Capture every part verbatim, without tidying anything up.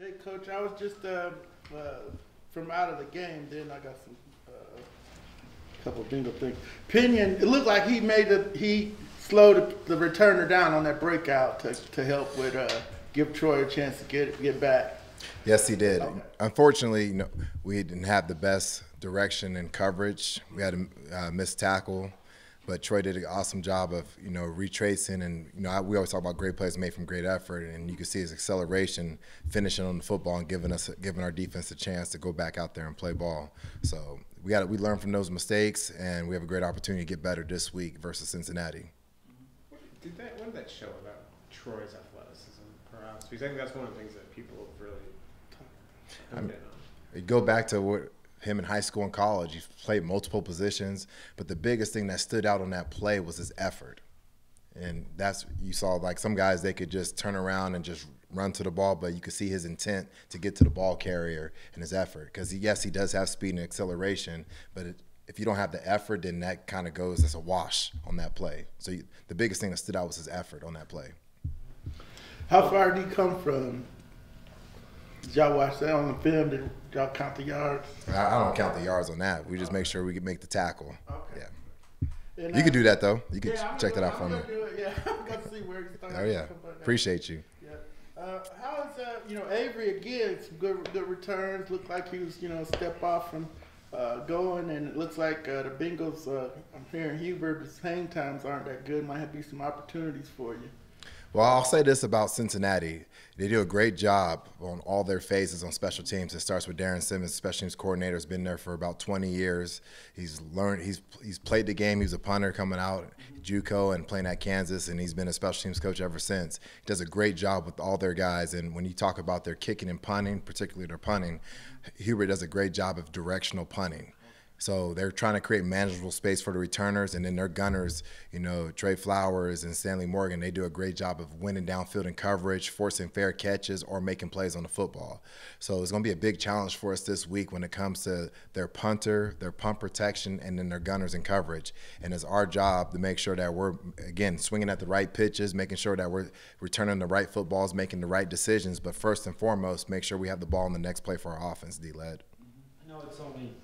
Hey, Coach, I was just uh, uh, from out of the game. Then I got some uh, couple of bingo things. Pinion, it looked like he made the he slowed the returner down on that breakout to to help with uh, give Troy a chance to get get back. Yes, he did. Okay. Unfortunately, you know, we didn't have the best direction and coverage. We had a uh, missed tackle, but Troy did an awesome job of, you know, retracing. And, you know, I, we always talk about great plays made from great effort, and you can see his acceleration finishing on the football and giving us, giving our defense a chance to go back out there and play ball. So we got to, we learned from those mistakes, and we have a great opportunity to get better this week versus Cincinnati. Did that, what did that show about Troy's athleticism, perhaps? Because I think that's one of the things that people have really – I mean, you go back to what – him in high school and college, he played multiple positions, but the biggest thing that stood out on that play was his effort. And that's, you saw like some guys, they could just turn around and just run to the ball, but you could see his intent to get to the ball carrier and his effort. Because yes, he does have speed and acceleration, but it, if you don't have the effort, then that kind of goes as a wash on that play. So you, the biggest thing that stood out was his effort on that play. How far did he come from? Did y'all watch that on the film? Did y'all count the yards? I don't count the yards on that. We just make sure we can make the tackle. Okay. Yeah. And you I, can do that, though. You can yeah, check gonna, that out I'm for me. Do it. Yeah, I'm going to see where he's starting. Oh, yeah. Appreciate you. Yeah. Uh, how is, uh, you know, Avery, again, some good, good returns. Looked like he was, you know, a step off from uh, going, and it looks like uh, the Bengals, uh, I'm hearing Hubert's hang times aren't that good. Might have to be some opportunities for you. Well, I'll say this about Cincinnati. They do a great job on all their phases on special teams. It starts with Darren Simmons, special teams coordinator, has been there for about twenty years. He's learned, he's he's played the game. He was a punter coming out, JUCO, and playing at Kansas, and he's been a special teams coach ever since. He does a great job with all their guys, and when you talk about their kicking and punting, particularly their punting, Hubert does a great job of directional punting. So they're trying to create manageable space for the returners, and then their gunners, you know, Trey Flowers and Stanley Morgan, they do a great job of winning downfield and coverage, forcing fair catches, or making plays on the football. So it's going to be a big challenge for us this week when it comes to their punter, their punt protection, and then their gunners and coverage. And it's our job to make sure that we're, again, swinging at the right pitches, making sure that we're returning the right footballs, making the right decisions, but first and foremost, make sure we have the ball in the next play for our offense, D-Led. I know it's only –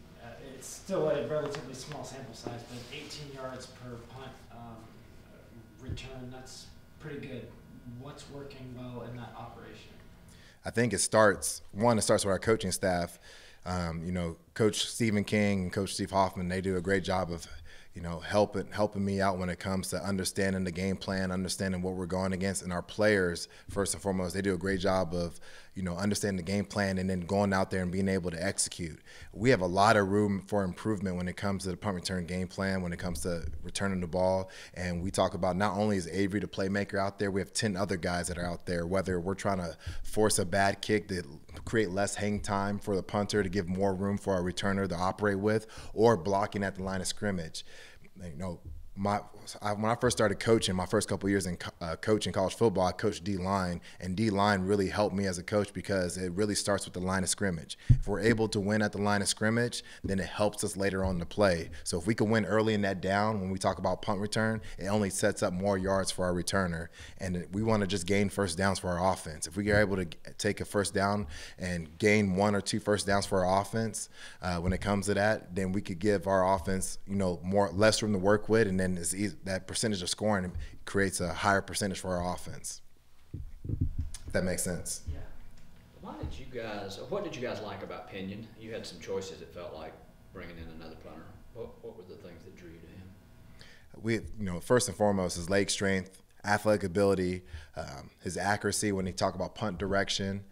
it's still a relatively small sample size, but eighteen yards per punt um, return, that's pretty good. What's working well in that operation? I think it starts, one, it starts with our coaching staff. Um, you know, Coach Stephen King and Coach Steve Hoffman, they do a great job of, you know, helping helping me out when it comes to understanding the game plan, understanding what we're going against. And our players, first and foremost, they do a great job of, you know, understanding the game plan and then going out there and being able to execute. We have a lot of room for improvement when it comes to the punt return game plan, when it comes to returning the ball. And we talk about not only is Avery the playmaker out there, we have ten other guys that are out there, whether we're trying to force a bad kick to create less hang time for the punter to give more room for our returner to operate with, or blocking at the line of scrimmage. You know, my, I, when I first started coaching, my first couple of years in co uh, coaching college football, I coached D-line, and D-line really helped me as a coach because it really starts with the line of scrimmage. If we're able to win at the line of scrimmage, then it helps us later on in the play. So if we can win early in that down, when we talk about punt return, it only sets up more yards for our returner, and we want to just gain first downs for our offense. If we are able to take a first down and gain one or two first downs for our offense, uh, when it comes to that, then we could give our offense, you know, more less room to work with, and then And it's easy, that percentage of scoring creates a higher percentage for our offense. If that makes sense. Yeah. Why did you guys? What did you guys like about Pinion? You had some choices. It felt like bringing in another punter. What, what were the things that drew you to him? We, you know, first and foremost is leg strength, athletic ability, um, his accuracy. When you talk about punt direction.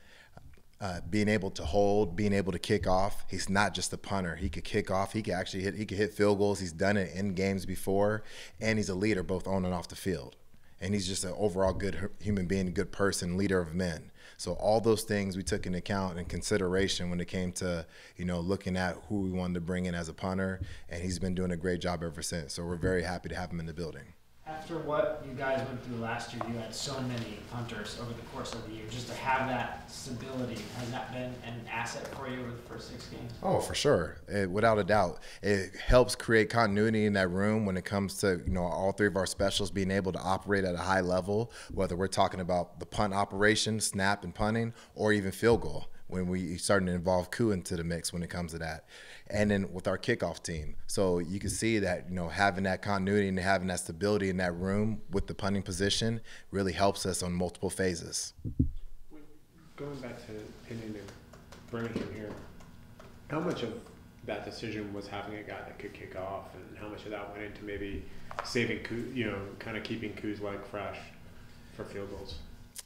Uh, being able to hold, being able to kick off. He's not just a punter. He could kick off. He could actually hit, he could hit field goals. He's done it in games before. And he's a leader both on and off the field. And he's just an overall good human being, good person, leader of men. So all those things we took into account and consideration when it came to, you know, looking at who we wanted to bring in as a punter. And he's been doing a great job ever since. So we're very happy to have him in the building. After what you guys went through last year, you had so many punters over the course of the year. Just to have that stability, has that been an asset for you over the first six games? Oh, for sure. It, without a doubt. It helps create continuity in that room when it comes to, you know, all three of our specials being able to operate at a high level, whether we're talking about the punt operation, snap and punting, or even field goal, when we starting to involve Koo into the mix when it comes to that. And then with our kickoff team. So you can see that, you know, having that continuity and having that stability in that room with the punting position really helps us on multiple phases. Going back to Pinion and Birmingham here, how much of that decision was having a guy that could kick off, and how much of that went into maybe saving Koo, you know, kind of keeping Koo's leg fresh for field goals?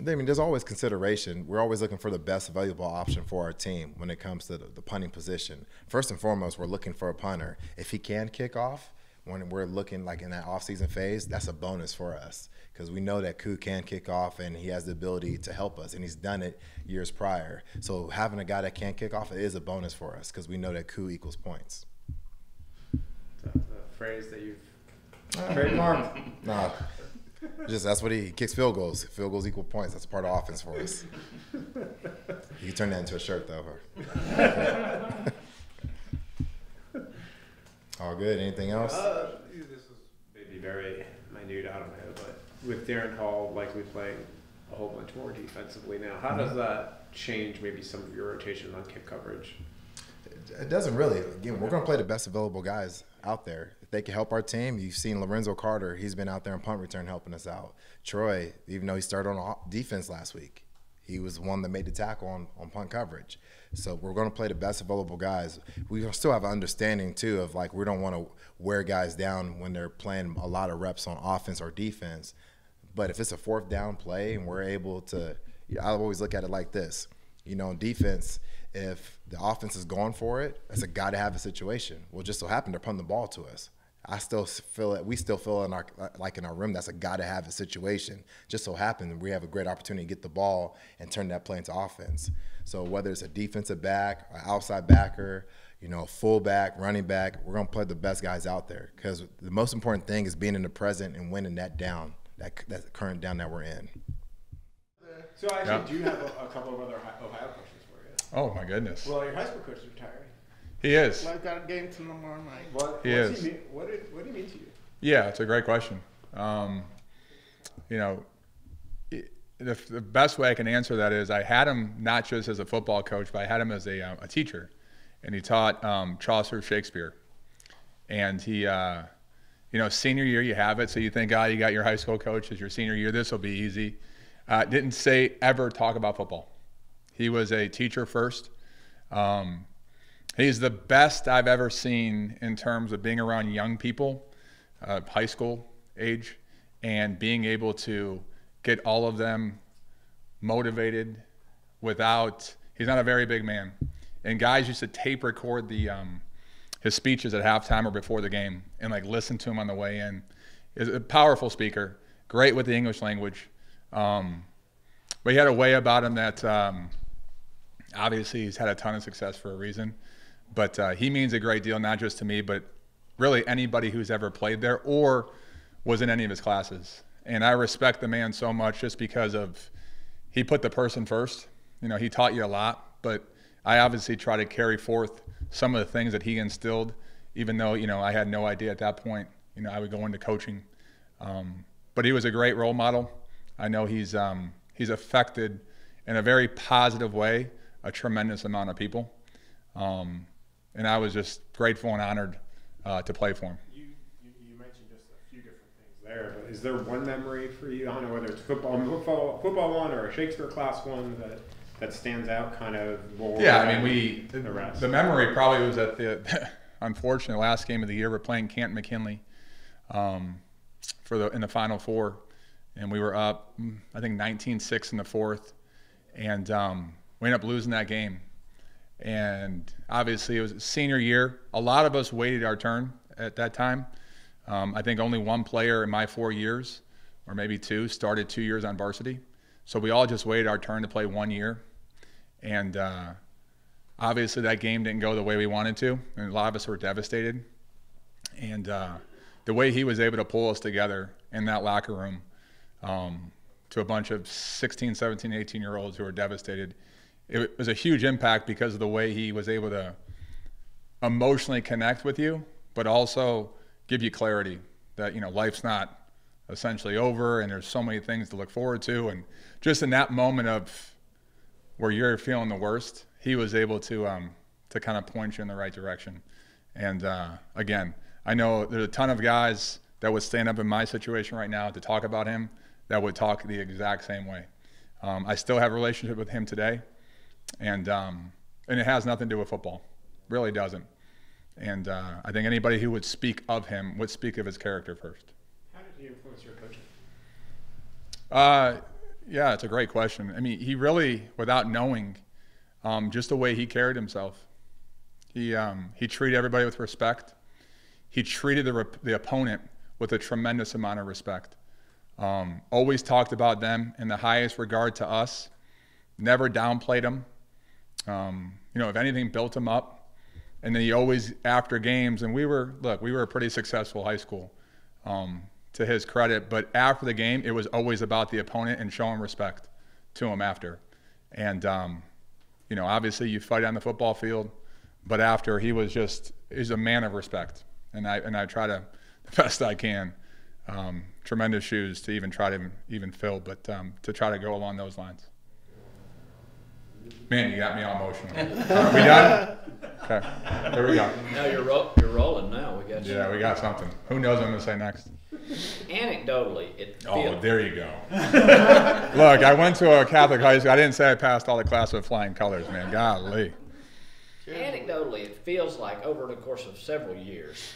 I mean, there's always consideration. We're always looking for the best available option for our team when it comes to the, the punting position. First and foremost, we're looking for a punter. If he can kick off, when we're looking like in that offseason phase, that's a bonus for us, because we know that Koo can kick off and he has the ability to help us, and he's done it years prior. So having a guy that can kick off is a bonus for us, because we know that Koo equals points. The phrase that you've trademarked. No. Just that's what he kicks field goals. Field goals equal points. That's part of offense for us. You can turn that into a shirt, though. All good. Anything else? Uh, this is maybe very minute. I don't know, but with Darren Hall likely playing a whole bunch more defensively now, how does that change maybe some of your rotation on kick coverage? It doesn't really. Again, we're going to play the best available guys out there. If they can help our team, you've seen Lorenzo Carter. He's been out there in punt return helping us out. Troy, even though he started on defense last week, he was the one that made the tackle on, on punt coverage. So we're going to play the best available guys. We still have an understanding, too, of, like, we don't want to wear guys down when they're playing a lot of reps on offense or defense. But if it's a fourth down play and we're able to – I always look at it like this. You know, in defense, if the offense is going for it, that's a gotta have a situation. Well, just so happened they're punting the ball to us. I still feel it. We still feel in our like in our room that's a gotta have a situation. Just so happened we have a great opportunity to get the ball and turn that play into offense. So whether it's a defensive back, an outside backer, you know, fullback, running back, we're gonna play the best guys out there, because the most important thing is being in the present and winning that down, that that current down that we're in. So I actually yeah. do have a, a couple of other Ohio questions for you. Oh, my goodness. Well, your high school coach is retiring. He is. Well, I've got a game tomorrow night. What, he is. He mean, what, is, what do you mean to you? Yeah, it's a great question. Um, you know, it, the, the best way I can answer that is I had him not just as a football coach, but I had him as a, um, a teacher. And he taught um, Chaucer, Shakespeare. And he, uh, you know, senior year you have it. So you think, ah, oh, you got your high school coach as your senior year. This will be easy. Uh, didn't say ever talk about football. He was a teacher first. Um, he's the best I've ever seen in terms of being around young people, uh, high school age, and being able to get all of them motivated without, he's not a very big man. And guys used to tape record the um, his speeches at halftime or before the game and like listen to him on the way in. He's a powerful speaker, great with the English language. Um, but he had a way about him that, um, obviously he's had a ton of success for a reason, but, uh, he means a great deal, not just to me, but really anybody who's ever played there or was in any of his classes. And I respect the man so much just because of, he put the person first. You know, he taught you a lot, but I obviously try to carry forth some of the things that he instilled, even though, you know, I had no idea at that point, you know, I would go into coaching. Um, but he was a great role model. I know he's, um, he's affected in a very positive way a tremendous amount of people. Um, and I was just grateful and honored uh, to play for him. You, you, you mentioned just a few different things there, but is there one memory for you, I don't know whether it's football, football, football one or a Shakespeare class one that, that stands out kind of more? Yeah, I mean, we, the, the memory probably was at the unfortunate last game of the year. We're playing Canton McKinley um, for the, in the Final Four. And we were up, I think, nineteen six in the fourth. And um, we ended up losing that game. And obviously, it was senior year. A lot of us waited our turn at that time. Um, I think only one player in my four years, or maybe two, started two years on varsity. So we all just waited our turn to play one year. And uh, obviously, that game didn't go the way we wanted to. And a lot of us were devastated. And uh, the way he was able to pull us together in that locker room um, to a bunch of sixteen, seventeen, eighteen-year-olds who were devastated. It was a huge impact because of the way he was able to emotionally connect with you, but also give you clarity that, you know, life's not essentially over and there's so many things to look forward to. And just in that moment of where you're feeling the worst, he was able to um, to kind of point you in the right direction. And uh, again, I know there's a ton of guys that would stand up in my situation right now to talk about him that would talk the exact same way. Um, I still have a relationship with him today. And um, and it has nothing to do with football, really doesn't. And uh, I think anybody who would speak of him would speak of his character first. How did he influence your coaching? Uh, yeah, it's a great question. I mean, he really, without knowing, um, just the way he carried himself. He um, he treated everybody with respect. He treated the rep the opponent with a tremendous amount of respect. Um, always talked about them in the highest regard to us. Never downplayed them. Um, you know, if anything, built him up. And then he always, after games, and we were, look, we were a pretty successful high school, um, to his credit. But after the game, it was always about the opponent and showing respect to him after. And, um, you know, obviously you fight on the football field, but after he was just, he's a man of respect. And I, and I try to, the best I can, um, tremendous shoes to even try to even fill, but um, to try to go along those lines. Man, you got me all emotional. Are we done? Okay, there we go. No, you're, ro you're rolling now. We got you. Yeah, we got something. Who knows what I'm going to say next? Anecdotally, it feels. Oh, there you go. Look, I went to a Catholic high school. I didn't say I passed all the class with flying colors, man. Golly. Anecdotally, it feels like over the course of several years,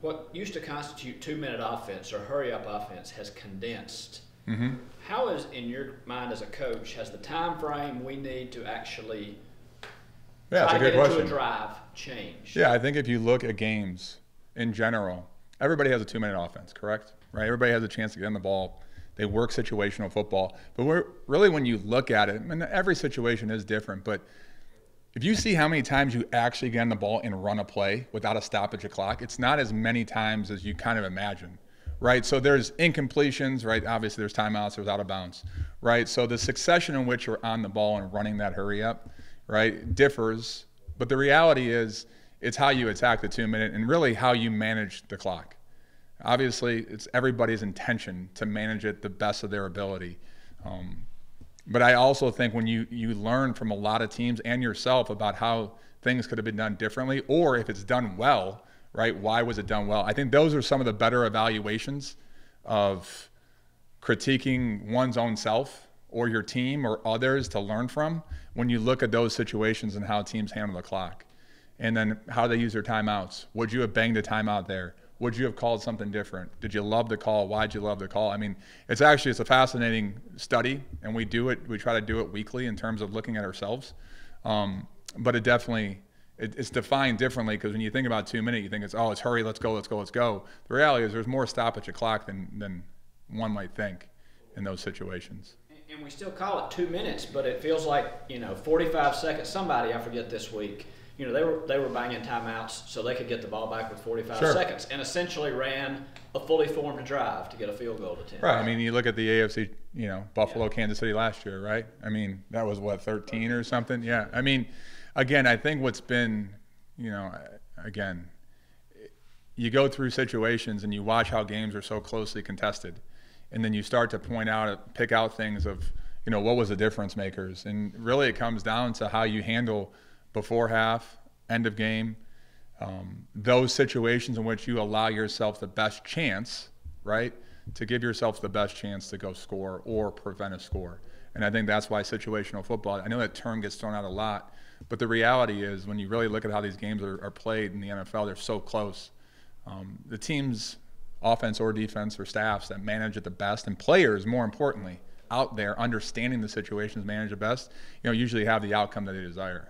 what used to constitute two-minute offense or hurry-up offense has condensed. Mm-hmm. How is, in your mind as a coach, has the time frame we need to actually yeah, try to get into a drive changed? Yeah, I think if you look at games in general, everybody has a two-minute offense, correct? Right? Everybody has a chance to get on the ball. They work situational football. But we're, really when you look at it, and every situation is different, but if you see how many times you actually get on the ball and run a play without a stoppage of clock, it's not as many times as you kind of imagine. Right, so there's incompletions, right? Obviously there's timeouts, there's out of bounds, right? So the succession in which you're on the ball and running that hurry up, right, differs. But the reality is it's how you attack the two minute and really how you manage the clock. Obviously it's everybody's intention to manage it the best of their ability. Um, but I also think when you, you learn from a lot of teams and yourself about how things could have been done differently, or if it's done well, right? Why was it done well? I think those are some of the better evaluations of critiquing one's own self or your team or others to learn from when you look at those situations and how teams handle the clock. And then how they use their timeouts. Would you have banged a timeout there? Would you have called something different? Did you love the call? Why'd you love the call? I mean, it's actually, it's a fascinating study and we do it, we try to do it weekly in terms of looking at ourselves. Um, but it definitely, it's defined differently because when you think about two minute, you think it's, oh, it's hurry, let's go, let's go, let's go. The reality is there's more stoppage of clock than, than one might think in those situations. And we still call it two minutes, but it feels like, you know, forty-five seconds, somebody, I forget this week, you know, they were, they were banging timeouts so they could get the ball back with forty-five sure. seconds and essentially ran a fully formed drive to get a field goal to ten. Right, I mean, you look at the A F C, you know, Buffalo, yeah. Kansas City last year, right? I mean, that was what, thirteen or something? Yeah, I mean, again, I think what's been, you know, again, you go through situations and you watch how games are so closely contested. And then you start to point out, pick out things of, you know, what was the difference makers? And really it comes down to how you handle before half, end of game, um, those situations in which you allow yourself the best chance, right, to give yourself the best chance to go score or prevent a score. And I think that's why situational football, I know that term gets thrown out a lot, but the reality is when you really look at how these games are, are played in the N F L, they're so close. Um, the teams, offense or defense or staffs that manage it the best, and players, more importantly, out there understanding the situations manage the best, you know, usually have the outcome that they desire.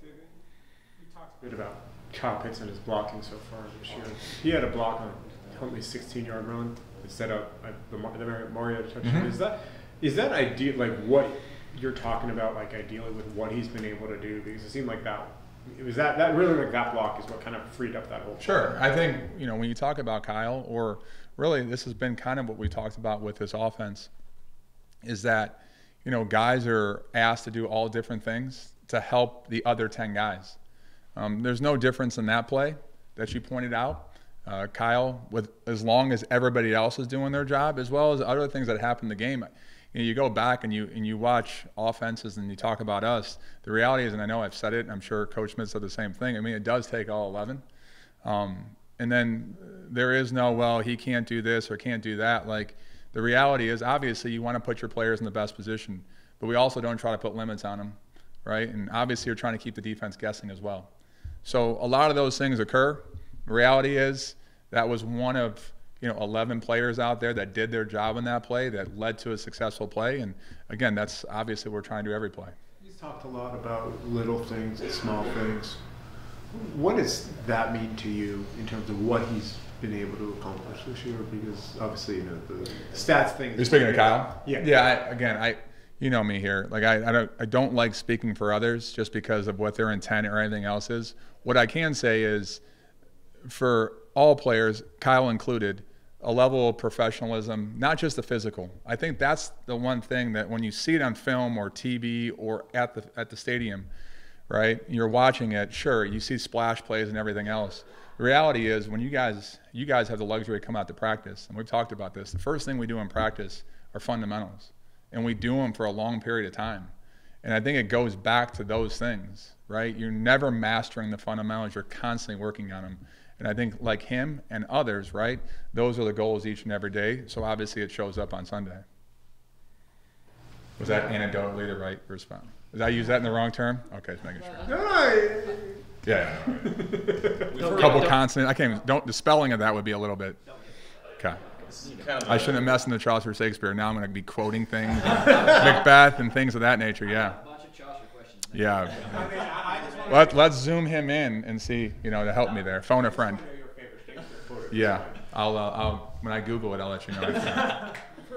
David, you talked a bit about Kyle Pitts and his blocking so far this year. He had a block on Huntley's sixteen-yard run that set up the Mario touchdown. Mm-hmm. Is that, is that ideal, like what you're talking about, like ideally with what he's been able to do, because it seemed like that it was that that really like that block is what kind of freed up that whole. Sure, I think you know when you talk about Kyle or really this has been kind of what we talked about with this offense, is that, you know, guys are asked to do all different things to help the other ten guys. Um, there's no difference in that play that you pointed out. Uh, Kyle, with as long as everybody else is doing their job, as well as other things that happen in the game. You know, you go back and you and you watch offenses and you talk about us. The reality is, and I know I've said it, and I'm sure Coach Smith said the same thing. I mean, it does take all eleven. Um, and then there is no, well, he can't do this or can't do that. Like, the reality is, obviously, you want to put your players in the best position, but we also don't try to put limits on them, right? And obviously, you're trying to keep the defense guessing as well. So a lot of those things occur. The reality is, that was one of, you know, eleven players out there that did their job in that play that led to a successful play. And again, that's obviously what we're trying to do every play. He's talked a lot about little things, small things. What does that mean to you in terms of what he's been able to accomplish this year? Because obviously, you know, the stats thing. You're speaking to Kyle? Yeah. Yeah. I, again, I, you know me here. Like I, I don't, I don't like speaking for others just because of what their intent or anything else is. What I can say is, for all players, Kyle included, a level of professionalism, not just the physical. I think that's the one thing that when you see it on film or T V or at the at the stadium, right, you're watching it, sure, you see splash plays and everything else. The reality is, when you guys you guys have the luxury to come out to practice, and we've talked about this, the first thing we do in practice are fundamentals, and we do them for a long period of time. And I think it goes back to those things, right? You're never mastering the fundamentals, you're constantly working on them. And I think, like him and others, right, those are the goals each and every day. So obviously it shows up on Sunday. Was that anecdotally the right response? Did I use that in the wrong term? Okay, just making sure. No, yeah. A couple consonants. I can't even, don't, the spelling of that would be a little bit. Okay. I shouldn't have messed in the Chaucer Shakespeare. Now I'm going to be quoting things, Macbeth and things of that nature, yeah. Yeah. Let, let's zoom him in and see, you know, to help me there. Phone a friend. Yeah. I'll, uh, I'll, when I Google it, I'll let you know. I've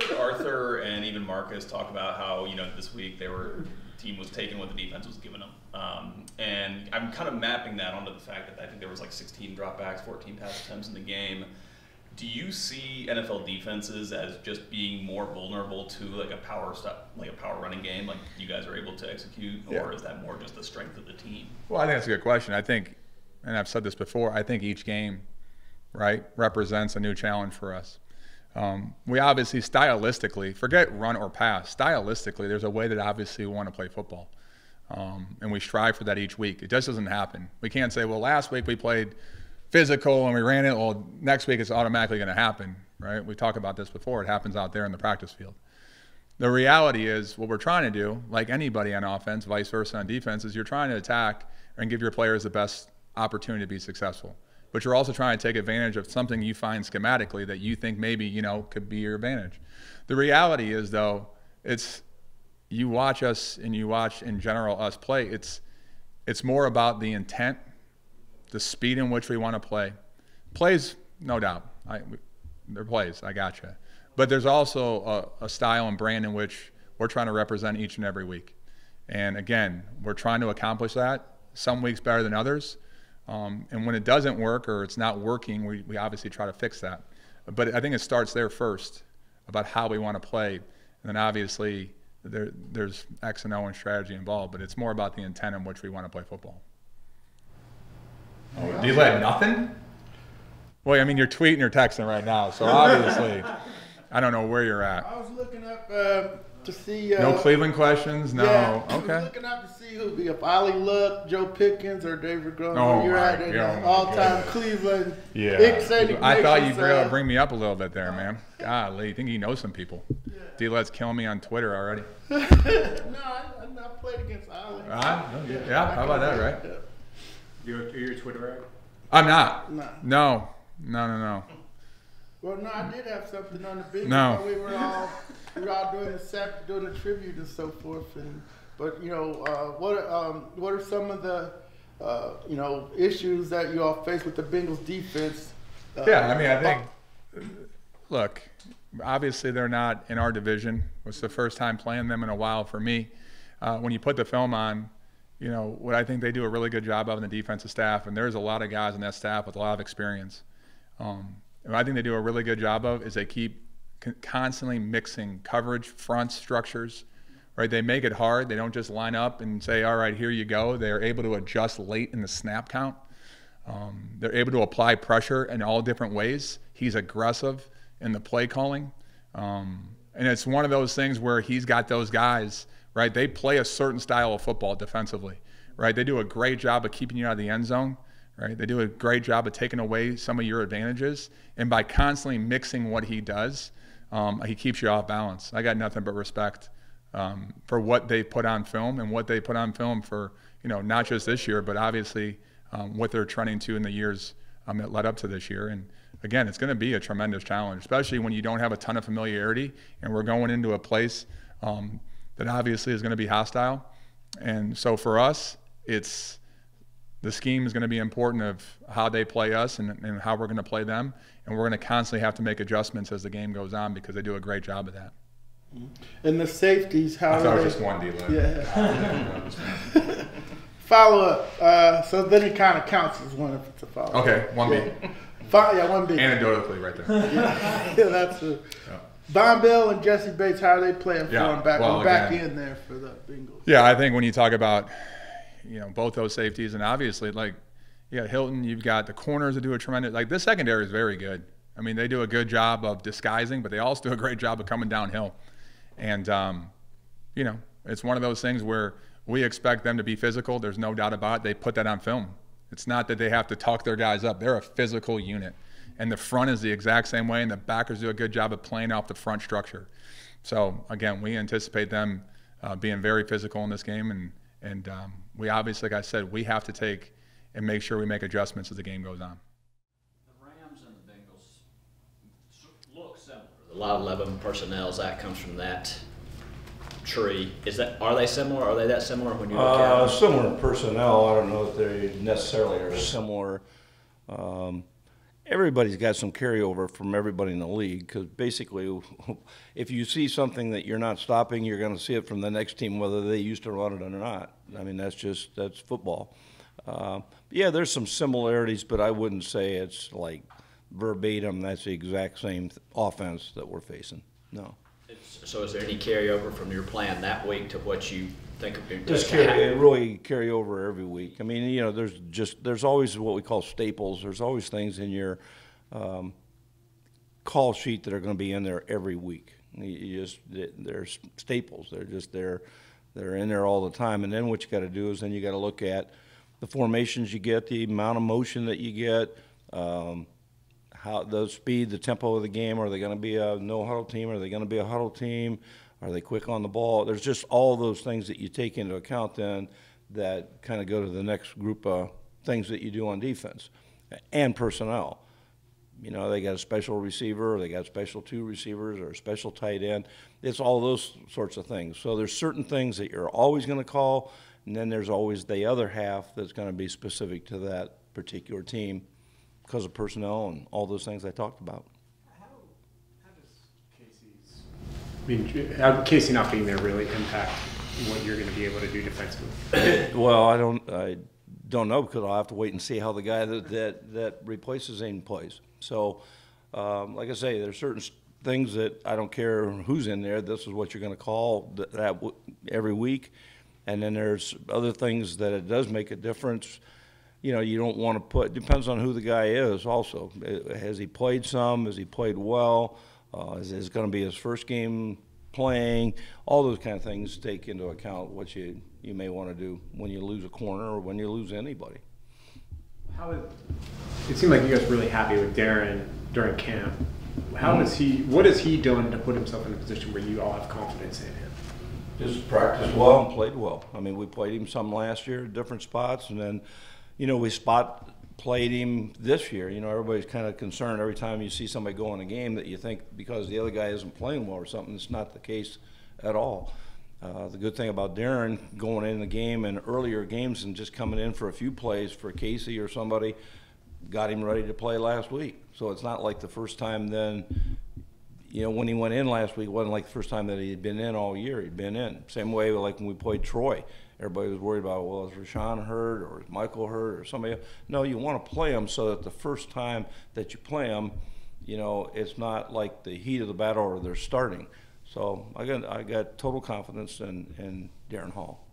heard Arthur and even Marcus talk about how, you know, this week they were, team was taking what the defense was giving them. Um, and I'm kind of mapping that onto the fact that I think there was like sixteen dropbacks, fourteen pass attempts in the game. Do you see N F L defenses as just being more vulnerable to like a power stop, like a power running game, like you guys are able to execute, or yeah. Is that more just the strength of the team? Well, I think that's a good question. I think, and I've said this before, I think each game, right, represents a new challenge for us. Um, we obviously stylistically, forget run or pass, stylistically there's a way that obviously we want to play football. Um, and we strive for that each week. It just doesn't happen. We can't say, well, last week we played physical and we ran it, well, next week it's automatically going to happen, right? We talked about this before. It happens out there in the practice field. The reality is what we're trying to do, like anybody on offense, vice versa on defense, is you're trying to attack and give your players the best opportunity to be successful. But you're also trying to take advantage of something you find schematically that you think maybe, you know, could be your advantage. The reality is, though, it's you watch us and you watch in general us play, it's, it's more about the intent, the speed in which we want to play. Plays, no doubt. I, they're plays, I gotcha. But there's also a, a style and brand in which we're trying to represent each and every week. And again, we're trying to accomplish that, some weeks better than others. Um, and when it doesn't work or it's not working, we, we obviously try to fix that. But I think it starts there first, about how we want to play. And then obviously there, there's X and O and strategy involved, but it's more about the intent in which we want to play football. Oh, do you let nothing? Well, I mean, you're tweeting or texting right now, so obviously, I don't know where you're at. I was looking up uh, to see. Uh, no Cleveland questions? No. Yeah, okay. I was looking up to see who would be up. Ollie Luck, Joe Pickens, or David Grohl. Oh, you're at an all-time Cleveland. Yeah. I thought you'd uh, bring me up a little bit there, man. Golly, you think you know some people. Yeah. D-Let's killing me on Twitter already. No, I, I played against Ollie. Uh, yeah, yeah, how about that, right? Up. You're, you're a Twitterite? I'm not. No. No, no, no, no. Well, no, I did have something on the video. No. We were all, we were all doing, a, doing a tribute and so forth. And, but, you know, uh, what, um, what are some of the, uh, you know, issues that you all face with the Bengals defense? Uh, yeah, I mean, I think, look, obviously they're not in our division. It's the first time playing them in a while for me. Uh, when you put the film on, you know, what I think they do a really good job of in the defensive staff, and there's a lot of guys in that staff with a lot of experience. Um, what I think they do a really good job of is they keep con constantly mixing coverage, front structures, right? They make it hard. They don't just line up and say, all right, here you go. They're able to adjust late in the snap count. Um, they're able to apply pressure in all different ways. He's aggressive in the play calling. Um, and it's one of those things where he's got those guys, right? They play a certain style of football defensively, right? They do a great job of keeping you out of the end zone, right? They do a great job of taking away some of your advantages. And by constantly mixing what he does, um, he keeps you off balance. I got nothing but respect um, for what they put on film and what they put on film for, you know, not just this year, but obviously um, what they're trending to in the years um, that led up to this year. And again, it's going to be a tremendous challenge, especially when you don't have a ton of familiarity and we're going into a place um, that obviously is going to be hostile. And so for us, it's the scheme is going to be important of how they play us and, and how we're going to play them. And we're going to constantly have to make adjustments as the game goes on because they do a great job of that. And the safeties, how I thought it was just one D-line. Yeah. Follow up. Uh, so then it kind of counts as one if it's a follow up. Okay, one yeah. B. Yeah, one big. Anecdotally, right there. yeah, yeah, that's true. Yeah. Bob Bell and Jesse Bates, how are they playing for yeah. him back, well, back in there for the Bengals? Yeah, I think when you talk about, you know, both those safeties, and obviously, like, you got Hilton, you've got the corners that do a tremendous – like, this secondary is very good. I mean, they do a good job of disguising, but they also do a great job of coming downhill. And, um, you know, it's one of those things where we expect them to be physical. There's no doubt about it. They put that on film. It's not that they have to talk their guys up. They're a physical unit. And the front is the exact same way, and the backers do a good job of playing off the front structure. So, again, we anticipate them uh, being very physical in this game. And, and um, we obviously, like I said, we have to take and make sure we make adjustments as the game goes on. The Rams and the Bengals look similar. A lot of eleven personnel that comes from that tree. Is that, are they similar? Are they that similar when you look uh, at them? Similar personnel. I don't know if they necessarily are similar. Um, everybody's got some carryover from everybody in the league because basically if you see something that you're not stopping, you're going to see it from the next team whether they used to run it or not. I mean, that's just, that's football. Uh, yeah, there's some similarities, but I wouldn't say it's like verbatim that's the exact same th offense that we're facing. No. So is there any carryover from your plan that week to what you think of your just carry, it really carry over every week? I mean, you know, there's just there's always what we call staples. There's always things in your um, call sheet that are going to be in there every week. You just they're staples. They're just there. They're in there all the time. And then what you got to do is then you got to look at the formations you get, the amount of motion that you get. Um, How the speed, the tempo of the game, are they going to be a no-huddle team? Are they going to be a huddle team? Are they quick on the ball? There's just all those things that you take into account then that kind of go to the next group of things that you do on defense and personnel. You know, they got a special receiver, or they got special two receivers, or a special tight end. It's all those sorts of things. So there's certain things that you're always going to call, and then there's always the other half that's going to be specific to that particular team, because of personnel and all those things I talked about. How, how does Casey's, I mean, how, Casey not being there really impact what you're going to be able to do defensively? Well, I don't, I don't know because I'll have to wait and see how the guy that that, that replaces him plays. So, um, like I say, there's certain things that I don't care who's in there. This is what you're going to call that, that w every week, and then there's other things that it does make a difference. You know, you don't want to put, depends on who the guy is also. Has he played some? Has he played well? Uh, is it going to be his first game playing? All those kind of things take into account what you, you may want to do when you lose a corner or when you lose anybody. How is, it seemed like you guys were really happy with Darren during camp. How mm-hmm. is he, what is he doing to put himself in a position where you all have confidence in him? Just practiced well and played well. I mean, we played him some last year, different spots, and then you know, we spot played him this year. You know, everybody's kind of concerned every time you see somebody go in a game that you think because the other guy isn't playing well or something. It's not the case at all. Uh, the good thing about Darren going in the game and earlier games and just coming in for a few plays for Casey or somebody got him ready to play last week. So it's not like the first time then, you know, when he went in last week, it wasn't like the first time that he had been in all year. He'd been in. Same way like when we played Troy. Everybody was worried about, well, is Rashawn hurt or is Michael hurt or somebody else? No, you want to play them so that the first time that you play them, you know, it's not like the heat of the battle or they're starting. So I got I got total confidence in, in Darren Hall.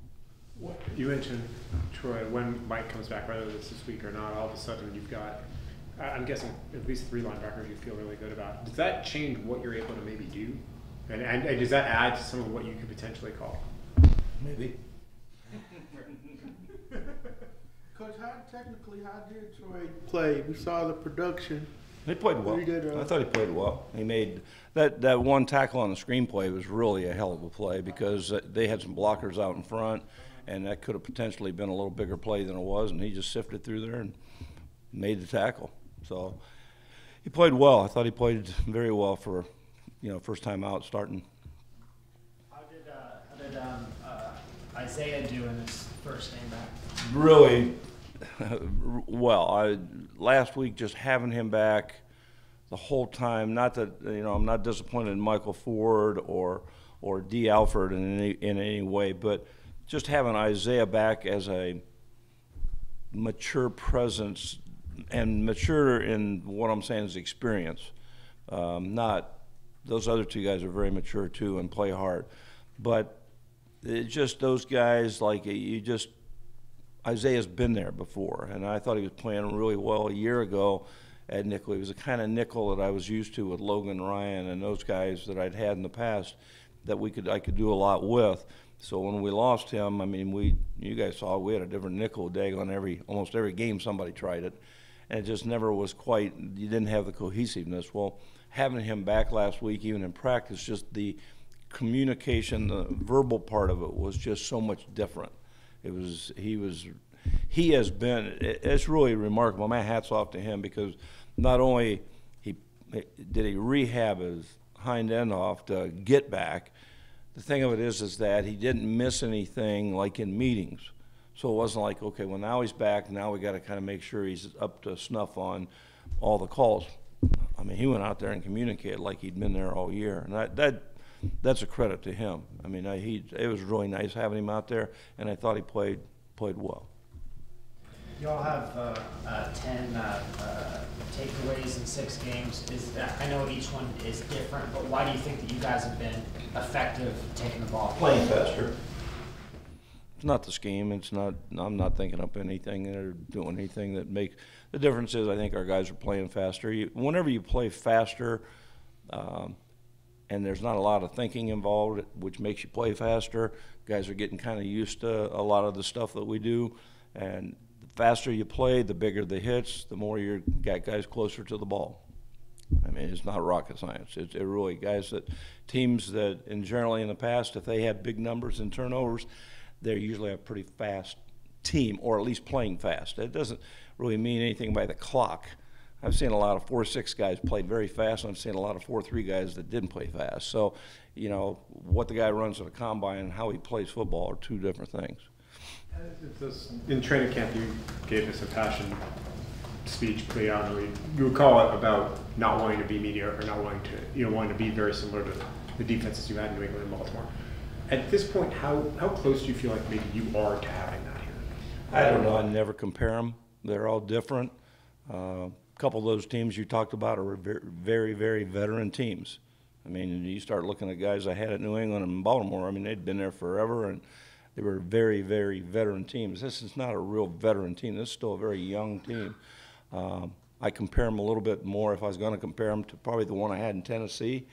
What, you mentioned, Troy, when Mike comes back, whether it's this week or not, all of a sudden you've got, I'm guessing, at least three linebackers you feel really good about. Does that change what you're able to maybe do? And, and, and does that add to some of what you could potentially call? Maybe. Coach, how technically, how did Troy play? We saw the production. He played well. He did, uh, I thought he played well. He made that, that one tackle on the screen play was really a hell of a play because they had some blockers out in front, and that could have potentially been a little bigger play than it was, and he just sifted through there and made the tackle. So he played well. I thought he played very well for, you know, first time out starting. How did, uh, how did um, uh, Isaiah do in his first game back? Really well. I last week just having him back the whole time. Not that, you know, I'm not disappointed in Michael Ford or or D. Alford in any in any way, but just having Isaiah back as a mature presence, and mature in what I'm saying is experience. Um, not those other two guys are very mature too and play hard, but it's just those guys like you just. Isaiah's been there before, and I thought he was playing really well a year ago at nickel. He was the kind of nickel that I was used to with Logan Ryan and those guys that I'd had in the past that we could I could do a lot with. So when we lost him, I mean, we you guys saw we had a different nickel day on every almost every game somebody tried it, and it just never was quite. You didn't have the cohesiveness. Well, having him back last week, even in practice, just the communication, the verbal part of it was just so much different. It was, he was, he has been, it's really remarkable. My hat's off to him because not only he did he rehab his hind end off to get back, the thing of it is, is that he didn't miss anything like in meetings. So it wasn't like, okay, well now he's back, now we got to kind of make sure he's up to snuff on all the calls. I mean, he went out there and communicated like he'd been there all year. And I, that, that's a credit to him. I mean, I, he it was really nice having him out there, and I thought he played played well. You all have uh, uh, ten uh, uh, takeaways in six games. Is that, I know each one is different, but why do you think that you guys have been effective taking the ball? Playing faster. It's not the scheme. It's not. I'm not thinking up anything or doing anything that makes the difference. Is I think our guys are playing faster. You, whenever you play faster. Um, And there's not a lot of thinking involved, which makes you play faster. Guys are getting kind of used to a lot of the stuff that we do. And the faster you play, the bigger the hits, the more you got guys closer to the ball. I mean, it's not rocket science. It's it really guys that teams that, in generally in the past, if they have big numbers and turnovers, they're usually a pretty fast team, or at least playing fast. It doesn't really mean anything by the clock. I've seen a lot of four six guys played very fast, and I've seen a lot of four three guys that didn't play fast. So, you know, what the guy runs at a combine and how he plays football are two different things. In training camp, you gave us a passion speech, Cleon. You recall it about not wanting to be mediocre, or not wanting to, you know, wanting to be very similar to the defenses you had in New England and Baltimore. At this point, how how close do you feel like maybe you are to having that here? I don't know. I never compare them. They're all different. Uh, A couple of those teams you talked about are very, very veteran teams. I mean, you start looking at guys I had at New England and Baltimore, I mean, they'd been there forever, and they were very, very veteran teams. This is not a real veteran team. This is still a very young team. Um, I compare them a little bit more, if I was going to compare them, to probably the one I had in Tennessee,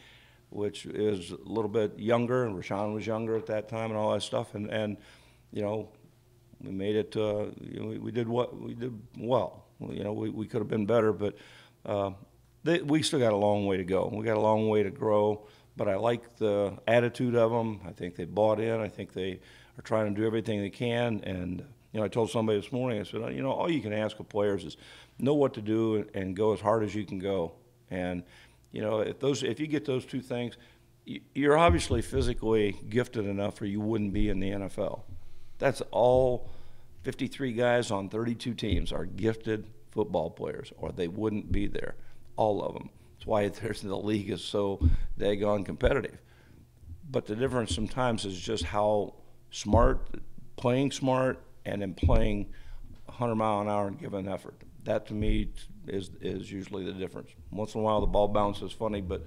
which is a little bit younger, and Rashawn was younger at that time and all that stuff. And, and you know, we made it uh, you know, we, we did what we did well. You know, we, we could have been better, but uh, they, we still got a long way to go. We got a long way to grow, but I like the attitude of them. I think they bought in. I think they are trying to do everything they can. And, you know, I told somebody this morning, I said, you know, all you can ask of players is know what to do and, and go as hard as you can go. And, you know, if, those, if you get those two things, you're obviously physically gifted enough or you wouldn't be in the N F L. That's all. fifty-three guys on thirty-two teams are gifted football players, or they wouldn't be there, all of them. That's why there's, the league is so daggone competitive. But the difference sometimes is just how smart, playing smart, and then playing one hundred mile an hour and give an effort. That to me is is usually the difference. Once in a while the ball bounces funny, but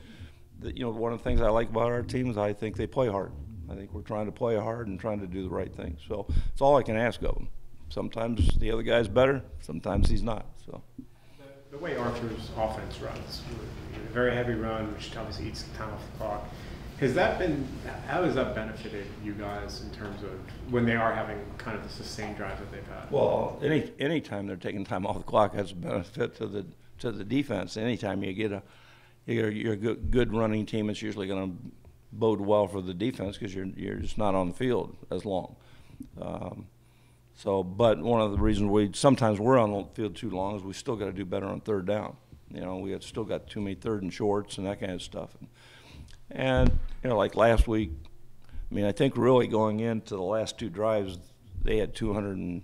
the, you know, one of the things I like about our team is I think they play hard. I think we're trying to play hard and trying to do the right thing. So it's all I can ask of them. Sometimes the other guy's better, sometimes he's not. So the, the way Arthur's offense runs, a very heavy run, which obviously eats time off the clock. Has that been, how has that benefited you guys in terms of when they are having kind of the sustained drive that they've had? Well, any any time they're taking time off the clock, that's a benefit to the to the defense. Anytime you get a you're, you're a good, good running team, it's usually going to bode well for the defense because you're you're just not on the field as long. Um, so, but one of the reasons we sometimes we're on the field too long is we still got to do better on third down. You know, we have still got too many third and shorts and that kind of stuff. And, And, you know, like last week, I mean, I think really going into the last two drives, they had two hundred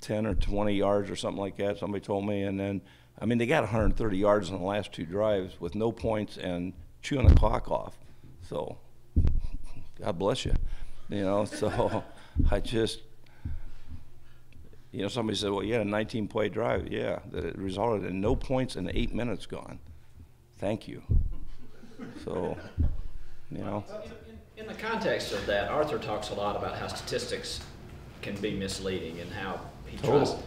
ten or twenty yards or something like that, somebody told me. And then, I mean, they got one hundred thirty yards in the last two drives with no points and chewing the clock off. So, God bless you. You know, so I just, you know, somebody said, well, you had a nineteen play drive. Yeah, that it resulted in no points and eight minutes gone. Thank you. So, you know. In, in the context of that, Arthur talks a lot about how statistics can be misleading and how he tries. Totally.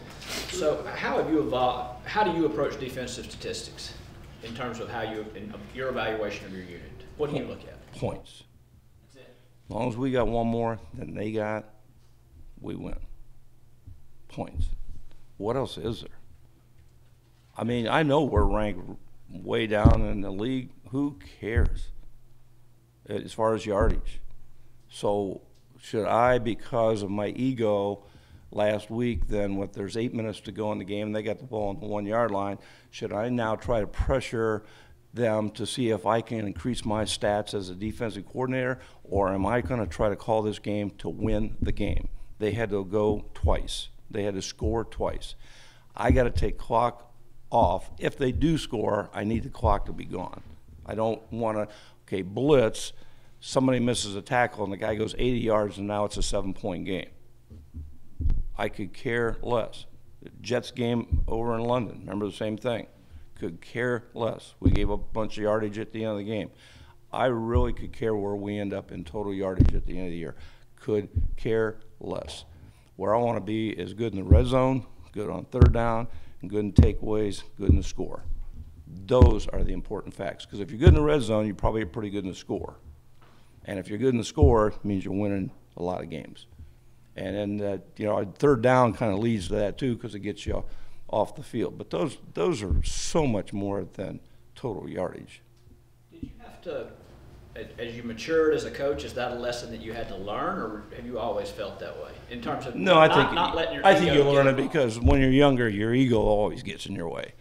So, how have you evolved? How do you approach defensive statistics in terms of how you in your evaluation of your unit? What do you look at? Points. That's it. As long as we got one more than they got, we win. Points. What else is there? I mean, I know we're ranked way down in the league. Who cares as far as yardage? So should I, because of my ego last week, then with there's eight minutes to go in the game and they got the ball on the one-yard line, should I now try to pressure them to see if I can increase my stats as a defensive coordinator, or am I going to try to call this game to win the game? They had to go twice. They had to score twice. I got to take clock off. If they do score, I need the clock to be gone. I don't want to, okay, blitz, somebody misses a tackle and the guy goes eighty yards and now it's a seven-point game. I could care less. The Jets game over in London, remember the same thing. Could care less. We gave up a bunch of yardage at the end of the game. I really could care where we end up in total yardage at the end of the year. Could care less. Where I want to be is good in the red zone, good on third down, and good in takeaways, good in the score. Those are the important facts, because if you're good in the red zone, you're probably pretty good in the score. And if you're good in the score, it means you're winning a lot of games. And then that, you know, third down kind of leads to that too, because it gets you off the field. But those those are so much more than total yardage. Did you have to, as you matured as a coach, is that a lesson that you had to learn, or have you always felt that way in terms of no, not, I think, not letting your I ego think you learn it because when you're younger, your ego always gets in your way.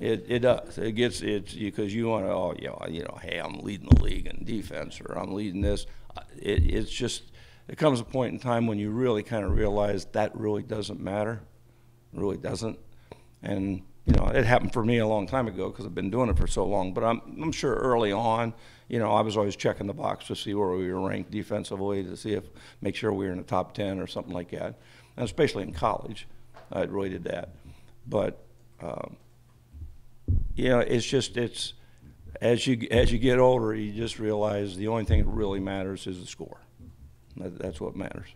It, it does. It gets it's because you, you want to, oh, you know, you know, hey, I'm leading the league in defense, or I'm leading this. It, it's just, it comes a point in time when you really kind of realize that really doesn't matter, it really doesn't. And you know, it happened for me a long time ago because I've been doing it for so long. But I'm I'm sure early on, you know, I was always checking the box to see where we were ranked defensively, to see if make sure we were in the top ten or something like that. And especially in college, I really did that. But um, you know, it's just it's as you as you get older, you just realize the only thing that really matters is the score. That, that's what matters.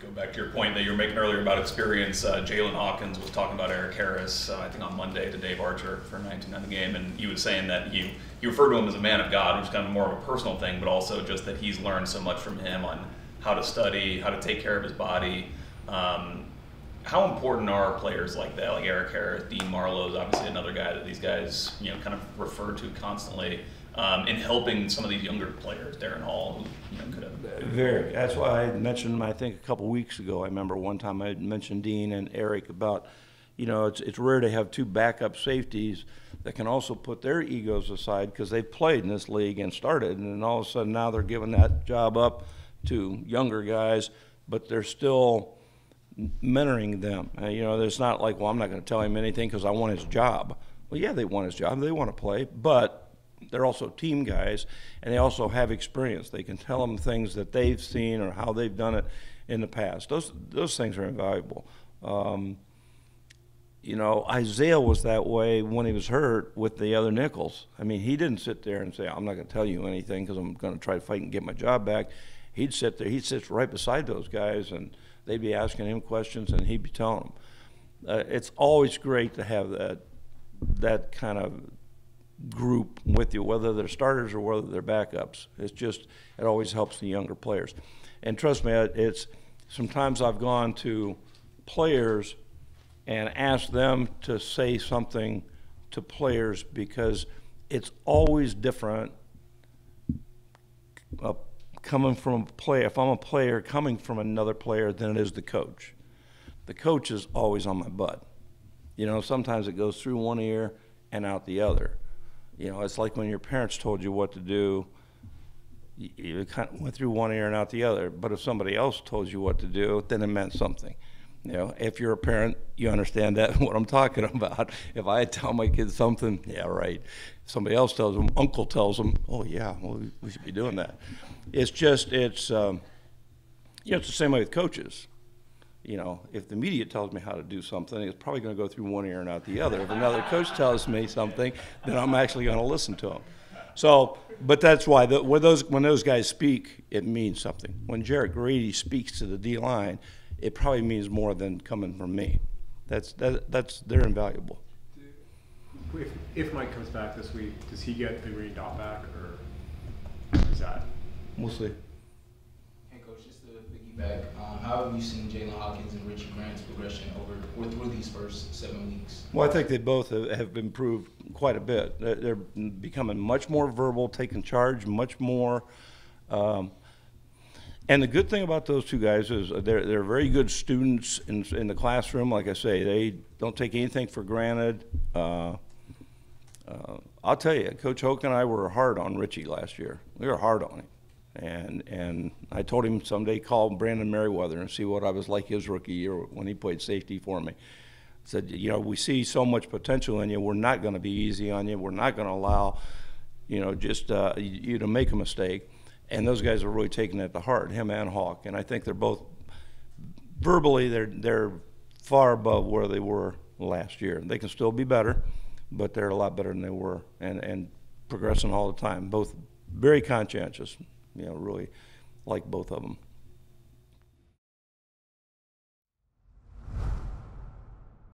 Go back to your point that you were making earlier about experience. Uh, Jalen Hawkins was talking about Eric Harris, uh, I think on Monday, to Dave Archer for nineteen on the game, and he was saying that you you referred to him as a man of God, which is kind of more of a personal thing, but also just that he's learned so much from him on how to study, how to take care of his body. Um, How important are players like that, like Eric Harris, Dean Marlowe is obviously another guy that these guys, you know, kind of refer to constantly, um, in helping some of these younger players, Darren Hall, who, you know, could have. Very. That's why I mentioned him, I think, a couple weeks ago. I remember one time I mentioned Dean and Eric about, you know, it's, it's rare to have two backup safeties that can also put their egos aside because they've played in this league and started, and then all of a sudden now they're giving that job up to younger guys, but they're still mentoring them. Uh, you know, it's not like, well, I'm not going to tell him anything because I want his job. Well, yeah, they want his job. They want to play, but they're also team guys, and they also have experience. They can tell them things that they've seen or how they've done it in the past. Those those things are invaluable. Um, you know, Isaiah was that way when he was hurt with the other nickels. I mean, he didn't sit there and say, I'm not going to tell you anything because I'm going to try to fight and get my job back. He'd sit there. He sits right beside those guys, and they'd be asking him questions, and he'd be telling them. Uh, it's always great to have that that kind of group with you, whether they're starters or whether they're backups. It's just, it always helps the younger players. And trust me, it's sometimes I've gone to players and asked them to say something to players because it's always different uh, coming from a player. If I'm a player coming from another player than it is the coach. The coach is always on my butt. You know, sometimes it goes through one ear and out the other. You know, it's like when your parents told you what to do, it kind of went through one ear and out the other. But if somebody else told you what to do, then it meant something. You know, if you're a parent, you understand that what I'm talking about. If I tell my kids something, yeah, right. Somebody else tells them, uncle tells them, oh, yeah, well, we should be doing that. It's just, it's, um, you know, it's the same way with coaches. You know, if the media tells me how to do something, it's probably going to go through one ear and out the other. If another coach tells me something, then I'm actually going to listen to them. So, but that's why the, when those when those guys speak, it means something. When Jarrett Grady speaks to the D line, it probably means more than coming from me. That's that, that's they're invaluable. If, if Mike comes back this week, does he get the green dot back, or is that? We'll see. Back. Um, how have you seen Jalen Hawkins and Richard Grant's progression over or through these first seven weeks? Well, I think they both have improved quite a bit. They're becoming much more verbal, taking charge, much more. Um, and the good thing about those two guys is they're, they're very good students in, in the classroom. Like I say, they don't take anything for granted. Uh, uh, I'll tell you, Coach Hoke and I were hard on Richie last year. We were hard on him. And and I told him someday call Brandon Merriweather and see what I was like his rookie year when he played safety for me. I said, you know, we see so much potential in you. We're not going to be easy on you. We're not going to allow, you know, just uh, you to make a mistake. And those guys are really taking it to heart, him and Hawk. And I think they're both verbally they're they're far above where they were last year. They can still be better, but they're a lot better than they were and and progressing all the time. Both very conscientious. You know, really like both of them.